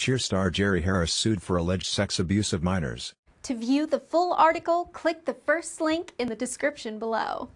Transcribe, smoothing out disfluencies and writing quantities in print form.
Cheer star Jerry Harris sued for alleged sex abuse of minors. To view the full article, click the first link in the description below.